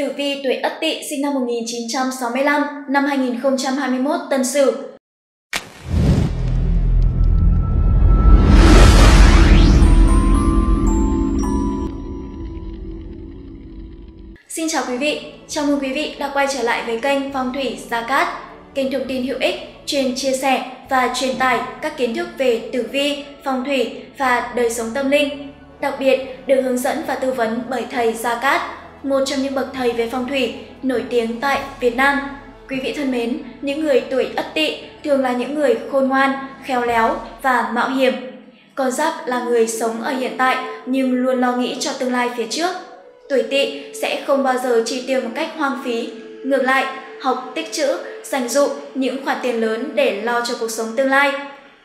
Tử vi tuổi Ất Tỵ sinh năm 1965, năm 2021 Tân Sửu. Xin chào quý vị, chào mừng quý vị đã quay trở lại với kênh Phong Thủy Gia Cát, kênh thông tin hữu ích, chuyên chia sẻ và truyền tải các kiến thức về tử vi, phong thủy và đời sống tâm linh. Đặc biệt được hướng dẫn và tư vấn bởi thầy Gia Cát, một trong những bậc thầy về phong thủy nổi tiếng tại Việt Nam. Quý vị thân mến, những người tuổi Ất Tỵ thường là những người khôn ngoan, khéo léo và mạo hiểm. Con giáp là người sống ở hiện tại nhưng luôn lo nghĩ cho tương lai phía trước. Tuổi Tỵ sẽ không bao giờ chi tiêu một cách hoang phí, ngược lại, học tích trữ, dành dụ những khoản tiền lớn để lo cho cuộc sống tương lai.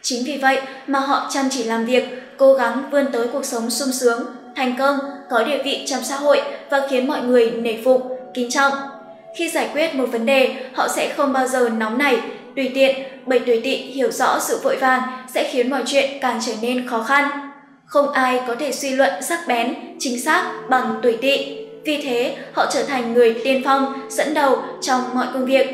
Chính vì vậy mà họ chăm chỉ làm việc, cố gắng vươn tới cuộc sống sung sướng, thành công, có địa vị trong xã hội và khiến mọi người nể phục, kính trọng. Khi giải quyết một vấn đề, họ sẽ không bao giờ nóng nảy, tùy tiện, bởi tuổi Tỵ hiểu rõ sự vội vàng sẽ khiến mọi chuyện càng trở nên khó khăn. Không ai có thể suy luận sắc bén, chính xác bằng tuổi Tỵ. Vì thế, họ trở thành người tiên phong, dẫn đầu trong mọi công việc.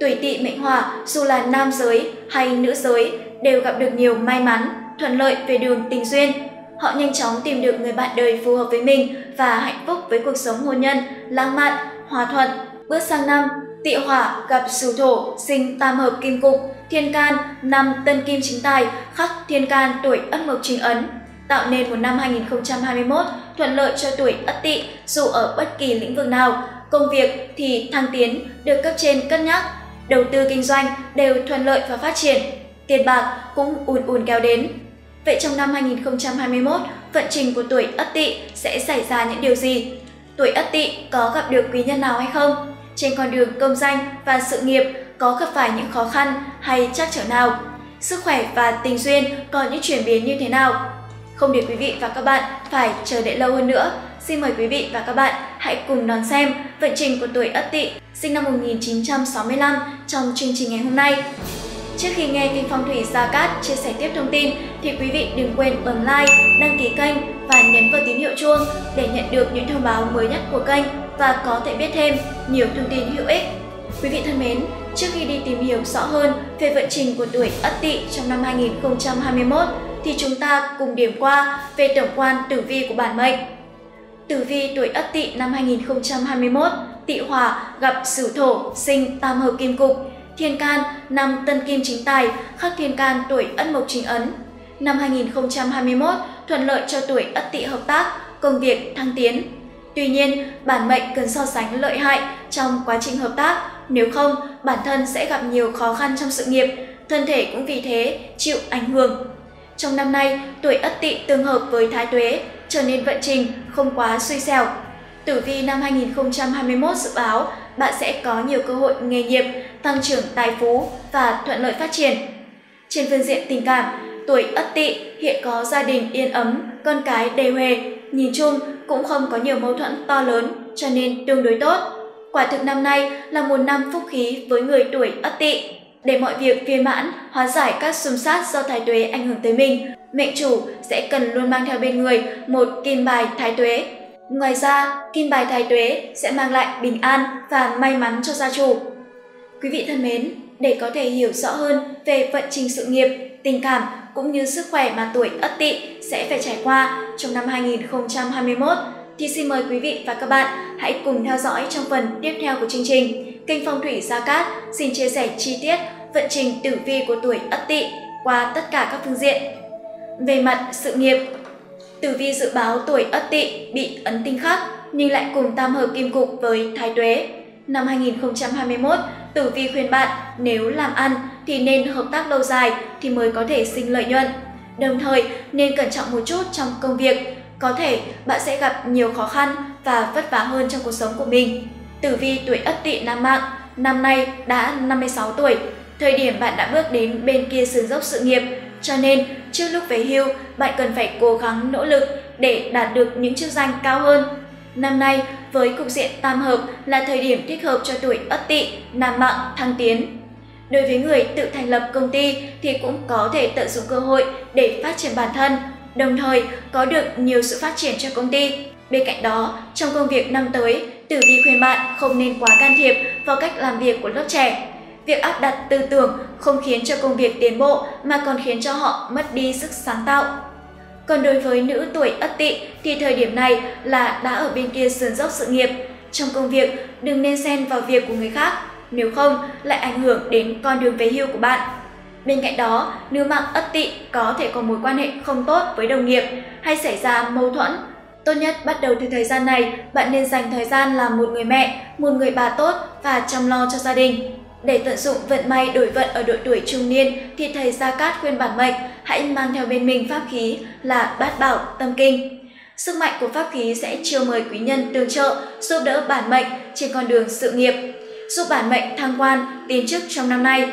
Tuổi Tỵ mệnh hỏa, dù là nam giới hay nữ giới, đều gặp được nhiều may mắn, thuận lợi về đường tình duyên. Họ nhanh chóng tìm được người bạn đời phù hợp với mình và hạnh phúc với cuộc sống hôn nhân, lãng mạn, hòa thuận. Bước sang năm, Tỵ hỏa gặp Sửu thổ, sinh tam hợp kim cục, thiên can, năm tân kim chính tài, khắc thiên can tuổi Ất Mộc chính ấn, tạo nên một năm 2021 thuận lợi cho tuổi Ất Tỵ dù ở bất kỳ lĩnh vực nào. Công việc thì thăng tiến, được cấp trên cân nhắc, đầu tư kinh doanh đều thuận lợi và phát triển, tiền bạc cũng ùn kéo đến. Vậy trong năm 2021, vận trình của tuổi Ất Tỵ sẽ xảy ra những điều gì? Tuổi Ất Tỵ có gặp được quý nhân nào hay không? Trên con đường công danh và sự nghiệp có gặp phải những khó khăn hay trắc trở nào? Sức khỏe và tình duyên có những chuyển biến như thế nào? Không để quý vị và các bạn phải chờ đợi lâu hơn nữa, xin mời quý vị và các bạn hãy cùng đón xem vận trình của tuổi Ất Tỵ sinh năm 1965 trong chương trình ngày hôm nay. Trước khi nghe kênh Phong Thủy Gia Cát chia sẻ tiếp thông tin thì quý vị đừng quên bấm like, đăng ký kênh và nhấn vào tín hiệu chuông để nhận được những thông báo mới nhất của kênh và có thể biết thêm nhiều thông tin hữu ích. Quý vị thân mến, trước khi đi tìm hiểu rõ hơn về vận trình của tuổi Ất Tỵ trong năm 2021 thì chúng ta cùng điểm qua về tổng quan tử vi của bản mệnh. Tử vi tuổi Ất Tỵ năm 2021, Tỵ hỏa gặp Sửu thổ, sinh tam hợp kim cục, thiên can năm tân kim chính tài, khắc thiên can tuổi Ất Mộc chính ấn. Năm 2021 thuận lợi cho tuổi Ất Tỵ hợp tác, công việc thăng tiến. Tuy nhiên, bản mệnh cần so sánh lợi hại trong quá trình hợp tác, nếu không bản thân sẽ gặp nhiều khó khăn trong sự nghiệp, thân thể cũng vì thế chịu ảnh hưởng. Trong năm nay, tuổi Ất Tỵ tương hợp với Thái Tuế, trở nên vận trình không quá xui xẻo. Tử vi năm 2021 dự báo bạn sẽ có nhiều cơ hội nghề nghiệp, tăng trưởng tài phú và thuận lợi phát triển. Trên phương diện tình cảm, tuổi Ất Tỵ hiện có gia đình yên ấm, con cái đầy huề, nhìn chung cũng không có nhiều mâu thuẫn to lớn, cho nên tương đối tốt. Quả thực năm nay là một năm phúc khí với người tuổi Ất Tỵ. Để mọi việc viên mãn, hóa giải các xung sát do Thái Tuế ảnh hưởng tới mình, mệnh chủ sẽ cần luôn mang theo bên người một kim bài Thái Tuế. Ngoài ra, kim bài Thái Tuế sẽ mang lại bình an và may mắn cho gia chủ. Quý vị thân mến, để có thể hiểu rõ hơn về vận trình sự nghiệp, tình cảm cũng như sức khỏe mà tuổi Ất Tỵ sẽ phải trải qua trong năm 2021, thì xin mời quý vị và các bạn hãy cùng theo dõi trong phần tiếp theo của chương trình. Kênh Phong Thủy Gia Cát xin chia sẻ chi tiết vận trình tử vi của tuổi Ất Tỵ qua tất cả các phương diện. Về mặt sự nghiệp, tử vi dự báo tuổi Ất Tỵ bị ấn tinh khắc nhưng lại cùng tam hợp kim cục với Thái Tuế. Năm 2021, tử vi khuyên bạn nếu làm ăn thì nên hợp tác lâu dài thì mới có thể sinh lợi nhuận. Đồng thời nên cẩn trọng một chút trong công việc, có thể bạn sẽ gặp nhiều khó khăn và vất vả hơn trong cuộc sống của mình. Tử vi tuổi Ất Tỵ nam mạng, năm nay đã 56 tuổi, thời điểm bạn đã bước đến bên kia sườn dốc sự nghiệp, cho nên trước lúc về hưu bạn cần phải cố gắng nỗ lực để đạt được những chức danh cao hơn. Năm nay với cục diện tam hợp là thời điểm thích hợp cho tuổi Ất Tỵ nam mạng thăng tiến. Đối với người tự thành lập công ty thì cũng có thể tận dụng cơ hội để phát triển bản thân, đồng thời có được nhiều sự phát triển cho công ty. Bên cạnh đó, trong công việc năm tới, Tử Vi khuyên bạn không nên quá can thiệp vào cách làm việc của lớp trẻ. Việc áp đặt tư tưởng không khiến cho công việc tiến bộ mà còn khiến cho họ mất đi sức sáng tạo. Còn đối với nữ tuổi Ất Tỵ thì thời điểm này là đã ở bên kia sườn dốc sự nghiệp. Trong công việc, đừng nên xen vào việc của người khác, nếu không lại ảnh hưởng đến con đường về hưu của bạn. Bên cạnh đó, nữ mạng Ất Tỵ có thể có mối quan hệ không tốt với đồng nghiệp hay xảy ra mâu thuẫn. Tốt nhất bắt đầu từ thời gian này, bạn nên dành thời gian làm một người mẹ, một người bà tốt và chăm lo cho gia đình. Để tận dụng vận may đổi vận ở độ tuổi trung niên thì thầy Gia Cát khuyên bản mệnh hãy mang theo bên mình pháp khí là bát bảo tâm kinh. Sức mạnh của pháp khí sẽ chiêu mời quý nhân tương trợ, giúp đỡ bản mệnh trên con đường sự nghiệp, giúp bản mệnh thăng quan, tiến chức trong năm nay.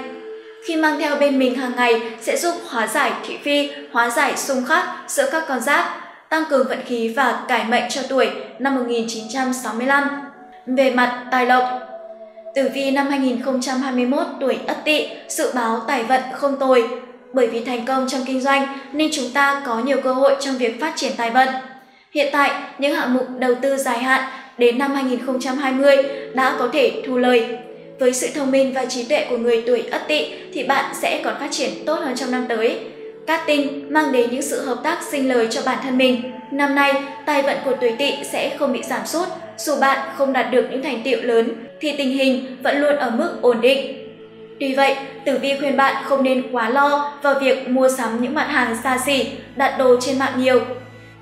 Khi mang theo bên mình hàng ngày sẽ giúp hóa giải thị phi, hóa giải xung khắc giữa các con giáp, tăng cường vận khí và cải mệnh cho tuổi năm 1965. Về mặt tài lộc, tử vi năm 2021 tuổi Ất Tỵ dự báo tài vận không tồi. Bởi vì thành công trong kinh doanh nên chúng ta có nhiều cơ hội trong việc phát triển tài vận. Hiện tại, những hạng mục đầu tư dài hạn đến năm 2020 đã có thể thu lời. Với sự thông minh và trí tuệ của người tuổi Ất Tỵ thì bạn sẽ còn phát triển tốt hơn trong năm tới. Cát tinh mang đến những sự hợp tác sinh lời cho bản thân mình. Năm nay, tài vận của tuổi Tỵ sẽ không bị giảm sút. Dù bạn không đạt được những thành tựu lớn thì tình hình vẫn luôn ở mức ổn định. Tuy vậy, tử vi khuyên bạn không nên quá lo vào việc mua sắm những mặt hàng xa xỉ, đặt đồ trên mạng nhiều.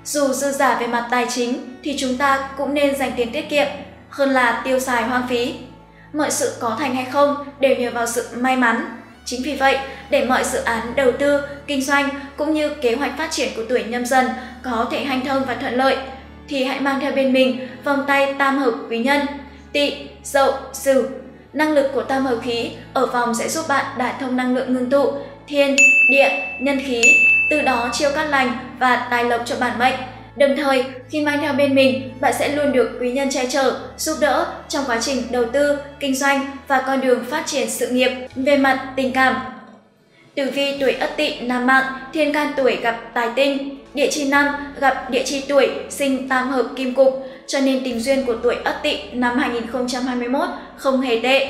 Dù dư giả về mặt tài chính thì chúng ta cũng nên dành tiền tiết kiệm hơn là tiêu xài hoang phí. Mọi sự có thành hay không đều nhờ vào sự may mắn. Chính vì vậy, để mọi dự án đầu tư, kinh doanh cũng như kế hoạch phát triển của tuổi Nhâm Dần có thể hanh thông và thuận lợi, thì hãy mang theo bên mình vòng tay tam hợp quý nhân Tỵ, Dậu, Sửu. Năng lực của tam hợp khí ở vòng sẽ giúp bạn đả thông năng lượng ngưng tụ thiên, địa, nhân khí, từ đó chiêu cát lành và tài lộc cho bản mệnh. Đồng thời, khi mang theo bên mình, bạn sẽ luôn được quý nhân che chở, giúp đỡ trong quá trình đầu tư, kinh doanh và con đường phát triển sự nghiệp. Về mặt tình cảm, tử vi tuổi Ất Tỵ nam mạng, thiên can tuổi gặp tài tinh, địa chi năm gặp địa chi tuổi sinh tam hợp kim cục, cho nên tình duyên của tuổi Ất Tỵ năm 2021 không hề tệ.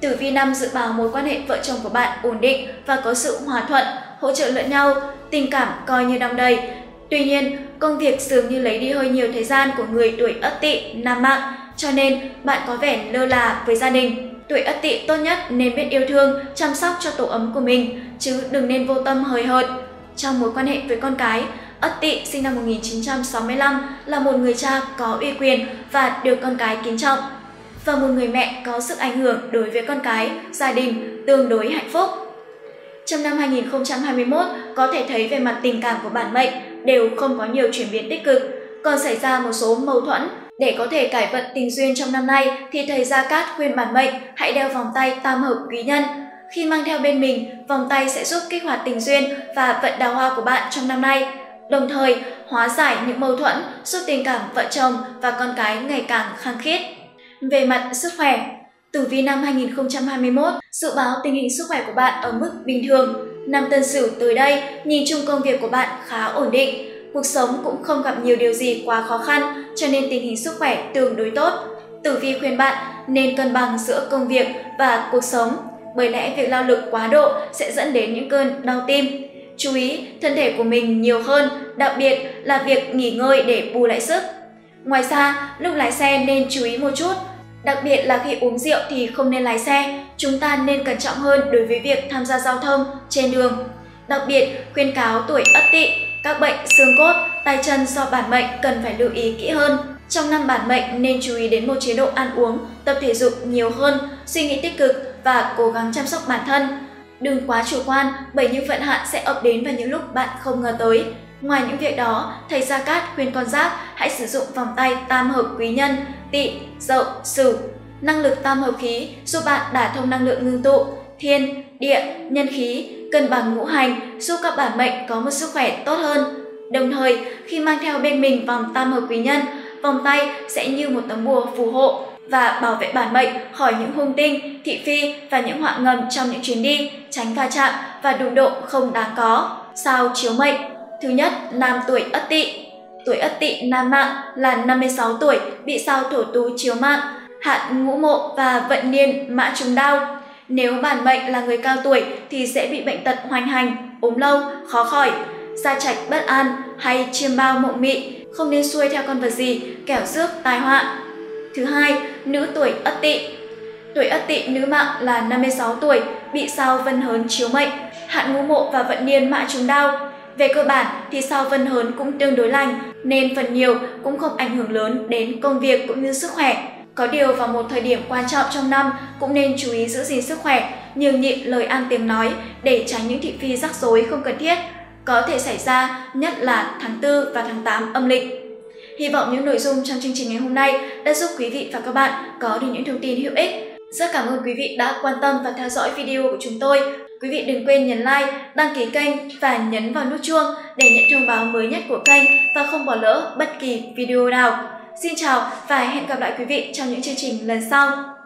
Tử vi năm dự báo mối quan hệ vợ chồng của bạn ổn định và có sự hòa thuận, hỗ trợ lẫn nhau, tình cảm coi như đong đầy. Tuy nhiên, công việc dường như lấy đi hơi nhiều thời gian của người tuổi Ất Tỵ nam mạng, cho nên bạn có vẻ lơ là với gia đình. Tuổi Ất Tỵ tốt nhất nên biết yêu thương, chăm sóc cho tổ ấm của mình, chứ đừng nên vô tâm hời hợt. Trong mối quan hệ với con cái, Ất Tỵ sinh năm 1965 là một người cha có uy quyền và được con cái kính trọng, và một người mẹ có sức ảnh hưởng đối với con cái, gia đình tương đối hạnh phúc. Trong năm 2021, có thể thấy về mặt tình cảm của bản mệnh đều không có nhiều chuyển biến tích cực, còn xảy ra một số mâu thuẫn. Để có thể cải vận tình duyên trong năm nay thì thầy Gia Cát khuyên bản mệnh hãy đeo vòng tay tam hợp quý nhân. Khi mang theo bên mình, vòng tay sẽ giúp kích hoạt tình duyên và vận đào hoa của bạn trong năm nay, đồng thời hóa giải những mâu thuẫn, giúp tình cảm vợ chồng và con cái ngày càng khăng khít. Về mặt sức khỏe, tử vi năm 2021 dự báo tình hình sức khỏe của bạn ở mức bình thường. Năm Tân Sửu tới đây, nhìn chung công việc của bạn khá ổn định, cuộc sống cũng không gặp nhiều điều gì quá khó khăn, cho nên tình hình sức khỏe tương đối tốt. Tử vi khuyên bạn nên cân bằng giữa công việc và cuộc sống, bởi lẽ việc lao lực quá độ sẽ dẫn đến những cơn đau tim. Chú ý thân thể của mình nhiều hơn, đặc biệt là việc nghỉ ngơi để bù lại sức. Ngoài ra, lúc lái xe nên chú ý một chút, đặc biệt là khi uống rượu thì không nên lái xe, chúng ta nên cẩn trọng hơn đối với việc tham gia giao thông trên đường. Đặc biệt, khuyên cáo tuổi Ất Tỵ, các bệnh xương cốt, tay chân do bản mệnh cần phải lưu ý kỹ hơn. Trong năm bản mệnh nên chú ý đến một chế độ ăn uống, tập thể dục nhiều hơn, suy nghĩ tích cực và cố gắng chăm sóc bản thân. Đừng quá chủ quan bởi những vận hạn sẽ ập đến vào những lúc bạn không ngờ tới. Ngoài những việc đó, thầy Gia Cát khuyên con giáp hãy sử dụng vòng tay tam hợp quý nhân Tỵ, Dậu, Sửu. Năng lực tam hợp khí giúp bạn đả thông năng lượng ngưng tụ thiên, địa, nhân khí, cân bằng ngũ hành, giúp các bản mệnh có một sức khỏe tốt hơn. Đồng thời, khi mang theo bên mình vòng tam hợp quý nhân, vòng tay sẽ như một tấm bùa phù hộ và bảo vệ bản mệnh khỏi những hung tinh, thị phi và những họa ngầm trong những chuyến đi, tránh va chạm và đụng độ không đáng có. Sao chiếu mệnh. Thứ nhất, nam tuổi Ất Tỵ. Tuổi Ất Tỵ nam mạng là 56 tuổi, bị sao Thổ Tú chiếu mạng, hạn Ngũ Mộ và vận niên Mã trúng Đao. Nếu bản mệnh là người cao tuổi thì sẽ bị bệnh tật hoành hành, ốm lâu, khó khỏi, gia trạch bất an hay chiêm bao mộng mị, không nên xuôi theo con vật gì, kẻo rước tai họa. Thứ hai, nữ tuổi Ất Tỵ. Tuổi Ất Tỵ nữ mạng là 56 tuổi, bị sao Vân Hớn chiếu mệnh, hạn Ngũ Mộ và vận niên Mã trúng Đao. Về cơ bản thì sao Vân Hớn cũng tương đối lành, nên phần nhiều cũng không ảnh hưởng lớn đến công việc cũng như sức khỏe. Có điều vào một thời điểm quan trọng trong năm cũng nên chú ý giữ gìn sức khỏe, nhường nhịn lời ăn tiếng nói để tránh những thị phi rắc rối không cần thiết có thể xảy ra, nhất là tháng 4 và tháng 8 âm lịch. Hy vọng những nội dung trong chương trình ngày hôm nay đã giúp quý vị và các bạn có được những thông tin hữu ích. Rất cảm ơn quý vị đã quan tâm và theo dõi video của chúng tôi. Quý vị đừng quên nhấn like, đăng ký kênh và nhấn vào nút chuông để nhận thông báo mới nhất của kênh và không bỏ lỡ bất kỳ video nào. Xin chào và hẹn gặp lại quý vị trong những chương trình lần sau.